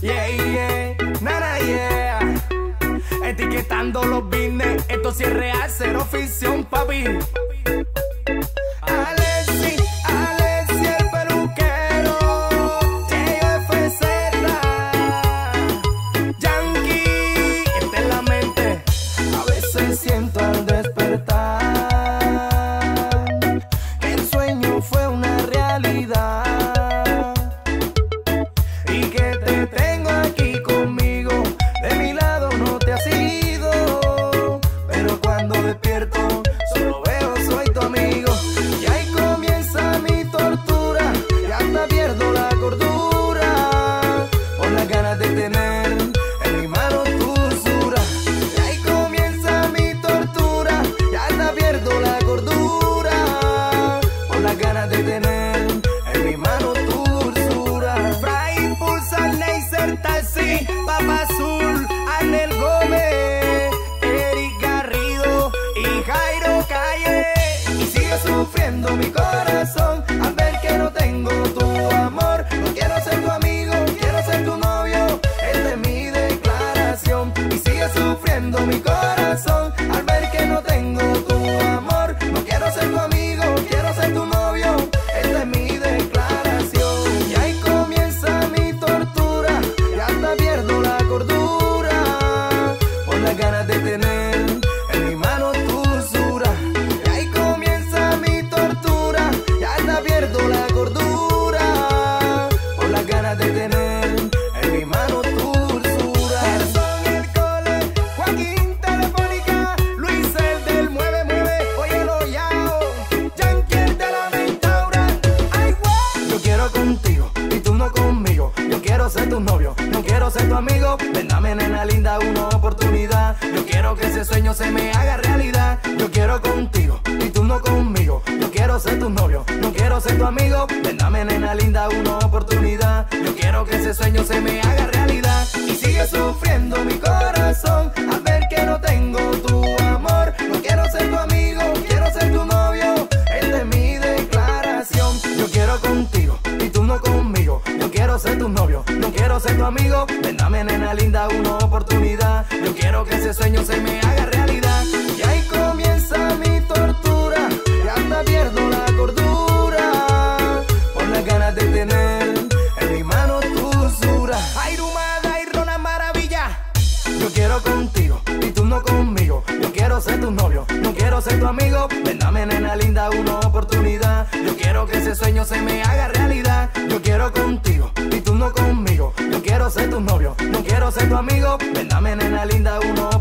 Yeah, yeah, nada, yeah. Etiquetando los business, esto sí es real, cero ficción, papi. Papa Azul, Ángel Gómez, Eric Garrido y Jairo Calle. Y sigue sufriendo mi corazón al ver que no tengo tu amor. No quiero ser tu amigo, quiero ser tu novio, esta es mi declaración. Y sigue sufriendo mi corazón al ver que no tengo tu amor. No quiero ser tu amigo, quiero ser tu novio, esta es mi declaración. Y ahí comienza mi tortura, y hasta pierdo ganas de tener en mi mano tu dulzura. Y ahí comienza mi tortura, y hasta pierdo la cordura por las ganas de tener en mi mano tu dulzura. Son el cole, Joaquín, Telefónica, Luis el del mueve, mueve, oye lo yao, Yankee el de la Ventaura. Ay, wow. Yo quiero contigo y tú no conmigo. Yo quiero ser tu novio, no quiero ser tu amigo. Ven, dame, nena linda, una oportunidad. Yo quiero que ese sueño se me haga realidad. Yo quiero contigo y tú no conmigo. Yo quiero ser tu novio, no quiero ser tu amigo. Ven, dame, nena linda, una oportunidad. Yo quiero que ese sueño se me haga realidad. Y sigue sufriendo mi corazón al ver que no tengo tu amor. No quiero ser tu amigo, quiero ser tu novio, esta es mi declaración. Yo quiero contigo y tú no conmigo. Yo quiero ser tu novio, no quiero ser tu amigo. Ven, dame, nena linda, una oportunidad. Yo quiero que ese sueño se me haga realidad. Y ahí comienza mi tortura, y hasta pierdo la cordura por las ganas de tener en mi mano tu dulzura. Ay, rumada y rona maravilla. Yo quiero contigo y tú no conmigo. Yo quiero ser tu novio, no quiero ser tu amigo. Ven, dame, nena linda, una oportunidad. Yo quiero que ese sueño se me haga realidad. Yo quiero contigo y tú no conmigo. Yo quiero ser tu novio, no quiero ser tu amigo. Ven, dame, nena linda, uno.